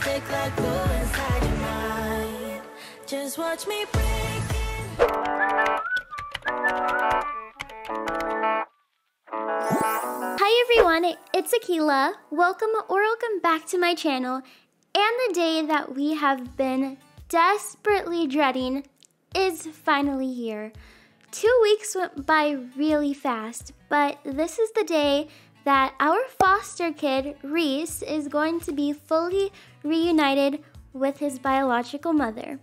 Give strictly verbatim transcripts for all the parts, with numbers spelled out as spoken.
stick like glue inside your mind. Just watch me break it. Hi everyone, it's Akeila. Welcome or welcome back to my channel. And the day that we have been desperately dreading is finally here. Two weeks went by really fast, but this is the day that our foster kid, Reese, is going to be fully reunited with his biological mother,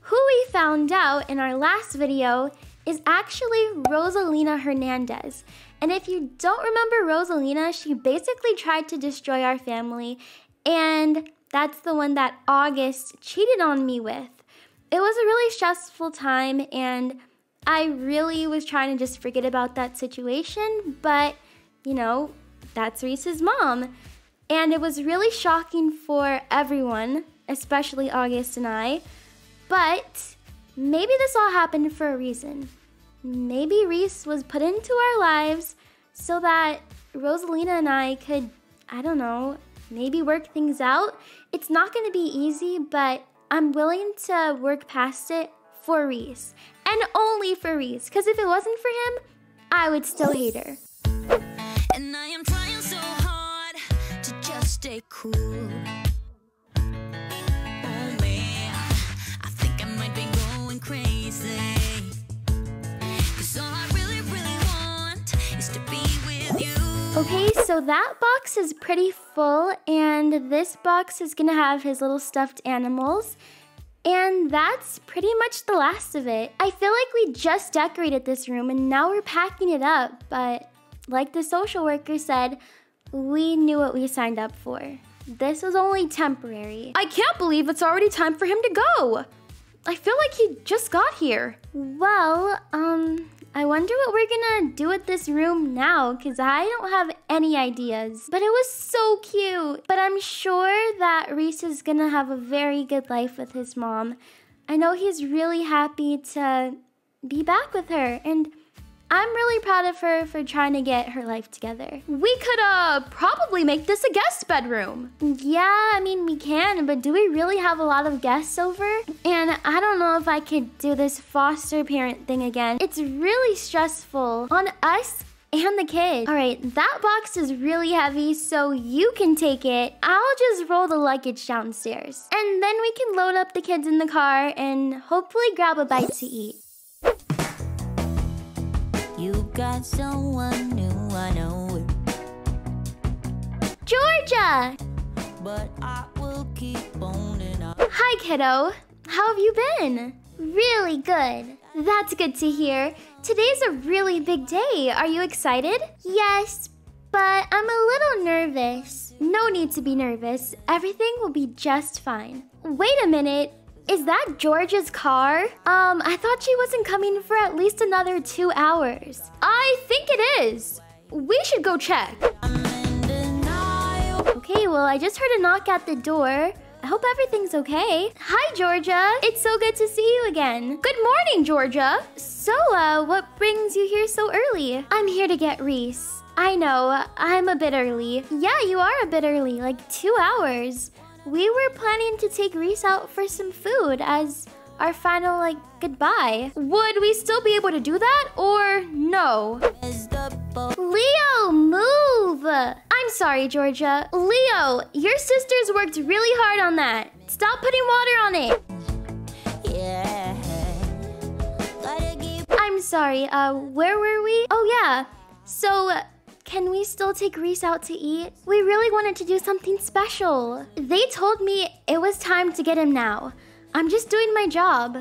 who we found out in our last video is actually Rosalina Hernandez. And if you don't remember Rosalina, she basically tried to destroy our family, and that's the one that August cheated on me with. It was a really stressful time, and I really was trying to just forget about that situation, but you know, that's Reese's mom. And it was really shocking for everyone, especially August and I, but maybe this all happened for a reason. Maybe Reese was put into our lives so that Rosalina and I could, I don't know, maybe work things out. It's not gonna be easy, but I'm willing to work past it for Reese, and only for Reese, because if it wasn't for him, I would still hate her. And I am trying so hard to just stay cool. Oh man, I think I might be going crazy. Cause all I really, really want is to be with you. Okay, so that box is pretty full, and this box is gonna have his little stuffed animals. And that's pretty much the last of it. I feel like we just decorated this room and now we're packing it up, but like the social worker said, we knew what we signed up for. This was only temporary. I can't believe it's already time for him to go. I feel like he just got here. Well, um, I wonder what we're gonna do with this room now, because I don't have any ideas. But it was so cute. But I'm sure that Reese is gonna have a very good life with his mom. I know he's really happy to be back with her, and I'm really proud of her for trying to get her life together. We could uh, probably make this a guest bedroom. Yeah, I mean, we can, but do we really have a lot of guests over? And I don't know if I could do this foster parent thing again. It's really stressful on us and the kid. All right, that box is really heavy, so you can take it. I'll just roll the luggage downstairs. And then we can load up the kids in the car and hopefully grab a bite to eat. You got someone new, I know it. Georgia! But I will keep boning up. Hi, kiddo. How have you been? Really good. That's good to hear. Today's a really big day. Are you excited? Yes, but I'm a little nervous. No need to be nervous. Everything will be just fine. Wait a minute. Is that Georgia's car? Um, I thought she wasn't coming for at least another two hours. I think it is. We should go check. Okay, well, I just heard a knock at the door. I hope everything's okay. Hi, Georgia. It's so good to see you again. Good morning, Georgia. So, uh, what brings you here so early? I'm here to get Reese. I know, I'm a bit early. Yeah, you are a bit early, like two hours. We were planning to take Reese out for some food as our final, like, goodbye. Would we still be able to do that or no? Leo, move! I'm sorry, Georgia. Leo, your sisters worked really hard on that. Stop putting water on it. Yeah. I'm sorry, uh, where were we? Oh, yeah. So, can we still take Reese out to eat? We really wanted to do something special. They told me it was time to get him now. I'm just doing my job.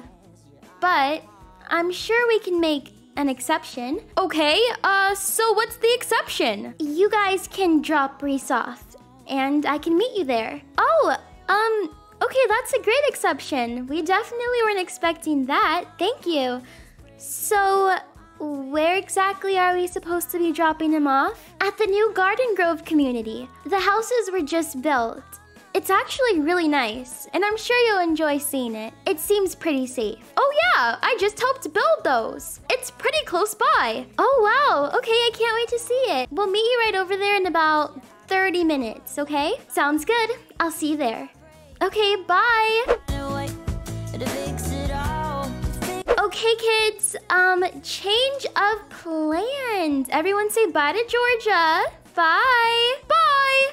But I'm sure we can make an exception. Okay, uh, so what's the exception? You guys can drop Reese off and I can meet you there. Oh, um, okay, that's a great exception. We definitely weren't expecting that. Thank you. So, where exactly are we supposed to be dropping him off? At the new Garden Grove Community. The houses were just built. It's actually really nice, and I'm sure you'll enjoy seeing it. It seems pretty safe. Oh yeah, I just helped build those. It's pretty close by. Oh wow, okay, I can't wait to see it. We'll meet you right over there in about thirty minutes, okay? Sounds good, I'll see you there. Okay, bye! Okay, kids, um, change of plans. Everyone say bye to Georgia. Bye! Bye!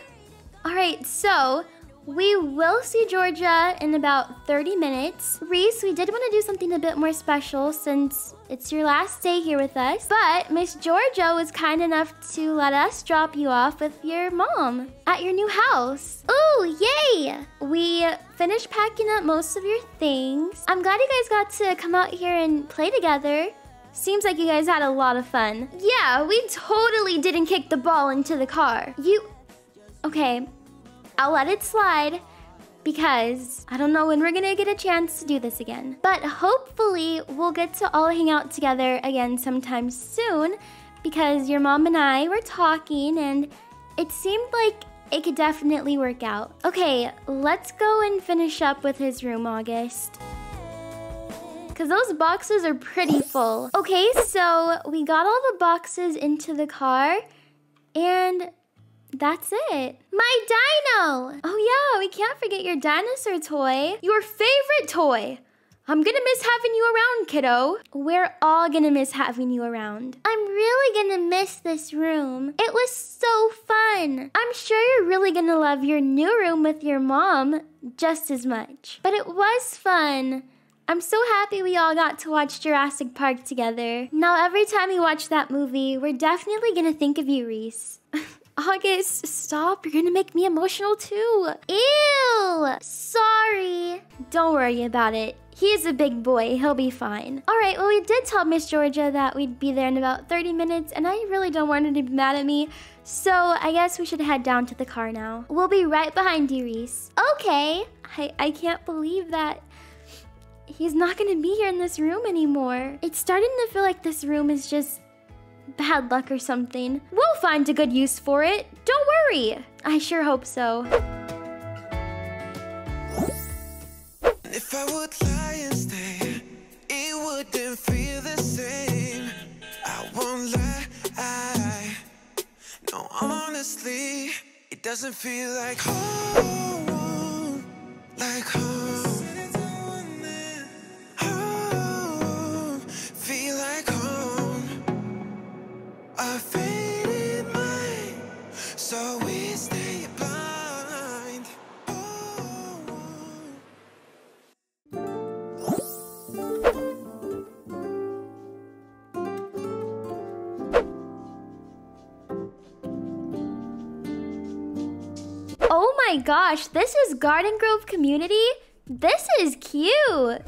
Alright, so we will see Georgia in about thirty minutes. Reese, we did want to do something a bit more special since it's your last day here with us, but Miss Georgia was kind enough to let us drop you off with your mom at your new house. Ooh, yay! We finished packing up most of your things. I'm glad you guys got to come out here and play together. Seems like you guys had a lot of fun. Yeah, we totally didn't kick the ball into the car. You... Okay. I'll let it slide because I don't know when we're gonna get a chance to do this again. But hopefully we'll get to all hang out together again sometime soon because your mom and I were talking and it seemed like it could definitely work out. Okay, let's go and finish up with his room, August. Because those boxes are pretty full. Okay, so we got all the boxes into the car and that's it. My dino! Oh yeah, we can't forget your dinosaur toy. Your favorite toy! I'm gonna miss having you around, kiddo. We're all gonna miss having you around. I'm really gonna miss this room. It was so fun. I'm sure you're really gonna love your new room with your mom just as much. But it was fun. I'm so happy we all got to watch Jurassic Park together. Now every time we watch that movie, we're definitely gonna think of you, Reese. August, stop. You're gonna make me emotional too. Ew! Sorry. Don't worry about it. He's a big boy. He'll be fine. All right, well, we did tell Miss Georgia that we'd be there in about thirty minutes, and I really don't want her to be mad at me, so I guess we should head down to the car now. We'll be right behind you, Reese. Okay. I, I can't believe that he's not gonna be here in this room anymore. It's starting to feel like this room is just bad luck or something. We'll find a good use for it. Don't worry. I sure hope so. If I would lie and stay, it wouldn't feel the same. I won't lie. I, no, honestly, it doesn't feel like home, like home. I faded mine, so we stay blind. Oh my gosh, this is Garden Grove Community? This is cute!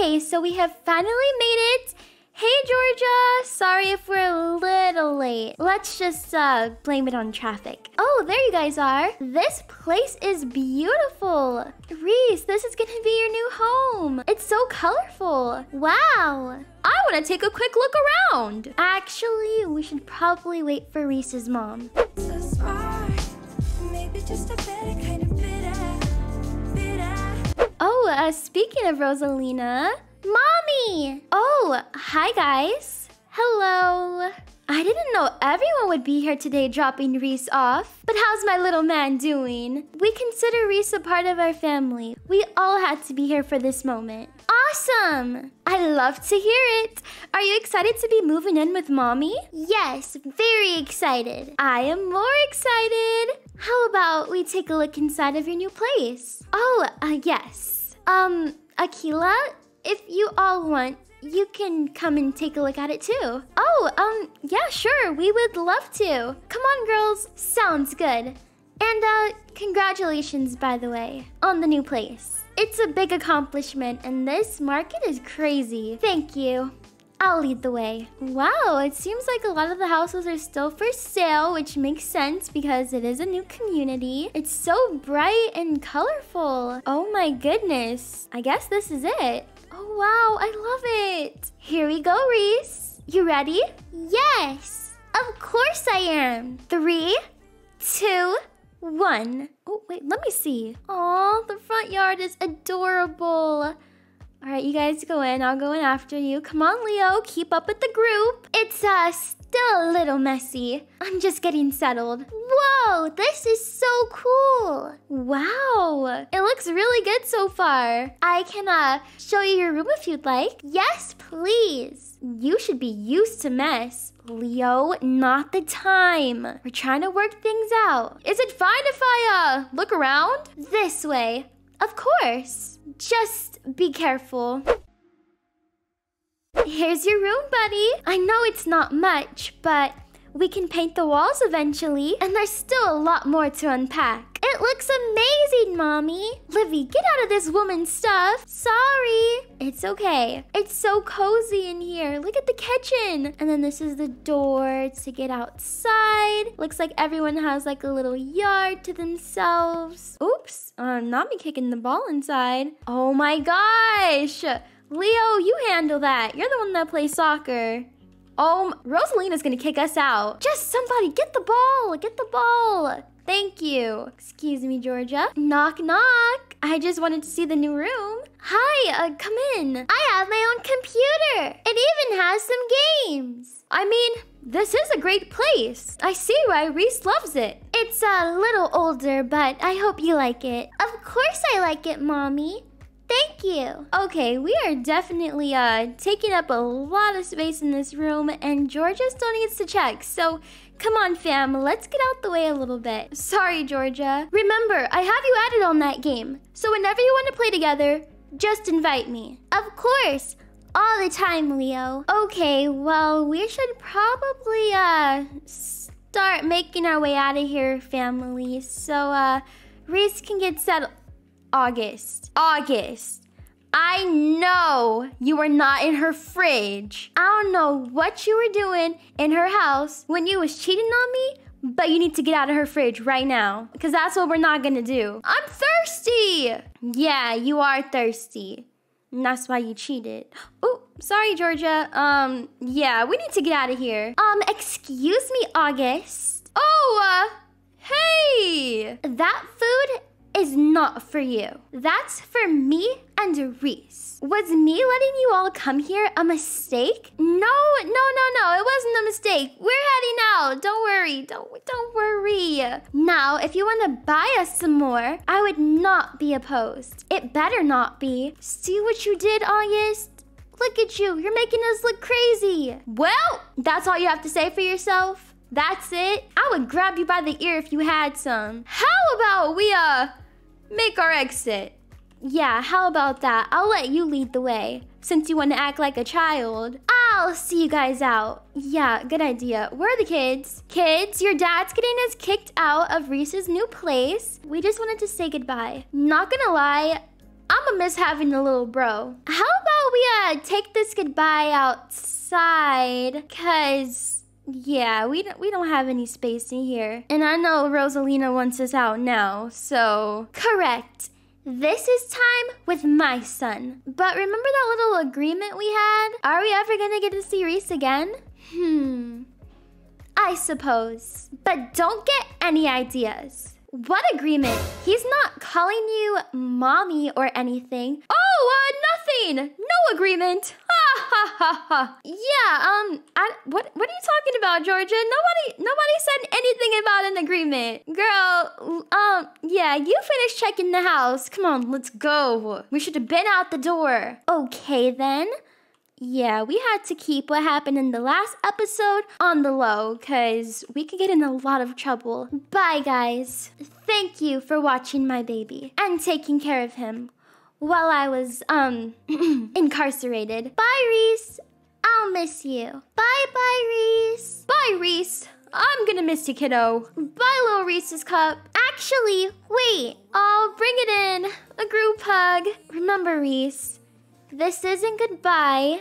Okay, so we have finally made it. Hey, Georgia. Sorry if we're a little late. Let's just uh, blame it on traffic. Oh, there you guys are. This place is beautiful. Reese, this is gonna be your new home. It's so colorful. Wow. I wanna take a quick look around. Actually, we should probably wait for Reese's mom. So smart. Maybe just a better kind of bitter, bitter. Oh, uh, speaking of Rosalina. Mommy! Oh, hi guys. Hello. I didn't know everyone would be here today dropping Reese off. But how's my little man doing? We consider Reese a part of our family. We all had to be here for this moment. Awesome! I love to hear it. Are you excited to be moving in with Mommy? Yes, very excited. I am more excited. How about we take a look inside of your new place? Oh, uh, yes. Um, Akeila? If you all want, you can come and take a look at it too. Oh, um, yeah, sure. We would love to. Come on, girls. Sounds good. And, uh, congratulations, by the way, on the new place. It's a big accomplishment, and this market is crazy. Thank you. I'll lead the way. Wow, it seems like a lot of the houses are still for sale, which makes sense because it is a new community. It's so bright and colorful. Oh my goodness. I guess this is it. Oh wow, I love it. Here we go, Reese. You ready? Yes. Of course I am. Three, two, one. Oh, wait, let me see. Aw, the front yard is adorable. All right, you guys go in. I'll go in after you. Come on, Leo. Keep up with the group. It's uh, still a little messy. I'm just getting settled. Whoa, this is so cool. Wow, it looks really good so far. I can uh, show you your room if you'd like. Yes, please. You should be used to mess. Leo, not the time. We're trying to work things out. Is it fine if I uh, look around? This way. Of course. Just be careful. Here's your room, buddy. I know it's not much, but we can paint the walls eventually, and there's still a lot more to unpack. It looks amazing, Mommy. Livy, get out of this woman's stuff. Sorry. It's okay. It's so cozy in here. Look at the kitchen. And then this is the door to get outside. Looks like everyone has like a little yard to themselves. Oops, I'm not me kicking the ball inside. Oh my gosh. Leo, you handle that. You're the one that plays soccer. Oh, Rosalina's gonna kick us out. Just somebody get the ball, get the ball. Thank you. Excuse me, Georgia. Knock, knock. I just wanted to see the new room. Hi, uh, come in. I have my own computer. It even has some games. I mean, this is a great place. I see why Reese loves it. It's a little older, but I hope you like it. Of course I like it, Mommy. Thank you. Okay, we are definitely uh, taking up a lot of space in this room, and Georgia still needs to check. So come on, fam, let's get out the way a little bit. Sorry, Georgia. Remember, I have you added on that game. So whenever you want to play together, just invite me. Of course, all the time, Leo. Okay, well, we should probably uh, start making our way out of here, family. So uh, Reese can get settled. August. August. I know you were not in her fridge. I don't know what you were doing in her house when you was cheating on me, but you need to get out of her fridge right now because that's what we're not gonna do. I'm thirsty. Yeah, you are thirsty. And that's why you cheated. Oh, sorry, Georgia. Um, yeah, we need to get out of here. Um, excuse me, August. Oh, uh, hey. That food is not for you. That's for me and Reese. Was me letting you all come here a mistake? No, no, no, no, it wasn't a mistake. We're heading out. Don't worry, don't, don't worry. Now, if you want to buy us some more, I would not be opposed. It better not be. See what you did, August? Look at you, you're making us look crazy. Well, that's all you have to say for yourself? That's it? I would grab you by the ear if you had some. How about we, uh, make our exit? Yeah, how about that? I'll let you lead the way, since you want to act like a child. I'll see you guys out. Yeah, good idea. Where are the kids? Kids, your dad's getting us kicked out of Reese's new place. We just wanted to say goodbye. Not gonna lie, I'ma miss having a little bro. How about we, uh, take this goodbye outside? 'Cause yeah, we don't, we don't have any space in here. And I know Rosalina wants us out now, so... Correct. This is time with my son. But remember that little agreement we had? Are we ever gonna get to see Reese again? Hmm. I suppose. But don't get any ideas. What agreement? He's not calling you mommy or anything. Oh, uh, nothing! No agreement! Ha ha ha. Yeah, um, I, what what are you talking about, Georgia? Nobody nobody said anything about an agreement. Girl, um, yeah, you finished checking the house. Come on, let's go. We should have been out the door. Okay, then. Yeah, we had to keep what happened in the last episode on the low because we could get in a lot of trouble. Bye, guys. Thank you for watching my baby and taking care of him while I was, um, incarcerated. Bye, Reese. I'll miss you. Bye-bye, Reese. Bye, Reese. I'm gonna miss you, kiddo. Bye, little Reese's cup. Actually, wait. I'll bring it in. A group hug. Remember, Reese, this isn't goodbye,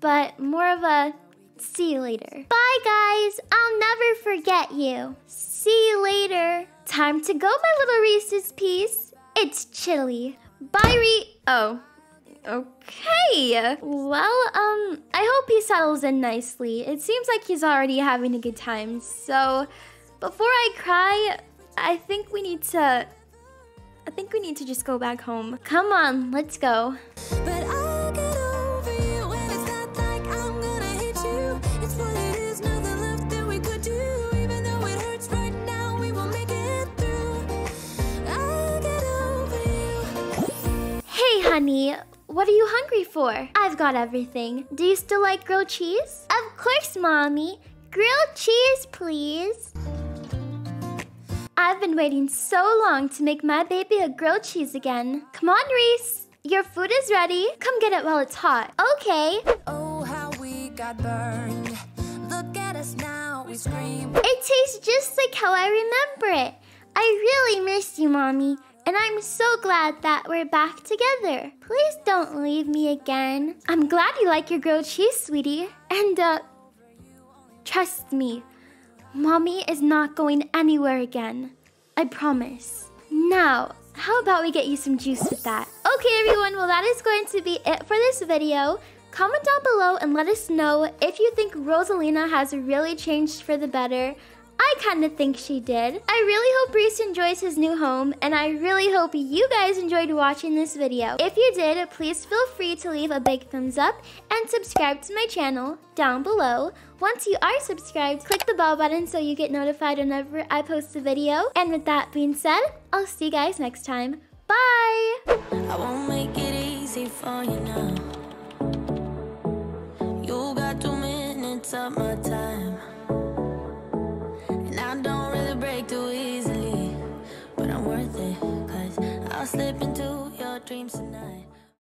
but more of a see you later. Bye, guys. I'll never forget you. See you later. Time to go, my little Reese's piece. It's chilly. Bye, Reese. Oh, Okay. Well, um, I hope he settles in nicely. It seems like he's already having a good time. So, before I cry, I think we need to... I think we need to just go back home. Come on, let's go. But I'll get over you when it's not like I'm gonna hit you. It's what it is, nothing left that we could do. Even though it hurts right now, we will make it through. I'll get over you. Hey, honey. What are you hungry for? I've got everything. Do you still like grilled cheese? Of course, Mommy. Grilled cheese, please. I've been waiting so long to make my baby a grilled cheese again. Come on, Reese. Your food is ready. Come get it while it's hot. Okay. Oh, how we got burned. Look at us now, we scream. It tastes just like how I remember it. I really miss you, Mommy. And I'm so glad that we're back together. Please don't leave me again. I'm glad you like your grilled cheese, sweetie. And, uh, trust me. Mommy is not going anywhere again. I promise. Now, how about we get you some juice with that? Okay, everyone. Well, that is going to be it for this video. Comment down below and let us know if you think Rosalina has really changed for the better. I kind of think she did. I really hope Reese enjoys his new home, and I really hope you guys enjoyed watching this video. If you did, please feel free to leave a big thumbs up and subscribe to my channel down below. Once you are subscribed, click the bell button so you get notified whenever I post a video. And with that being said, I'll see you guys next time. Bye! I won't make it easy for you now. You got two minutes of my time. I don't really break too easily, but I'm worth it, 'cause I'll slip into your dreams.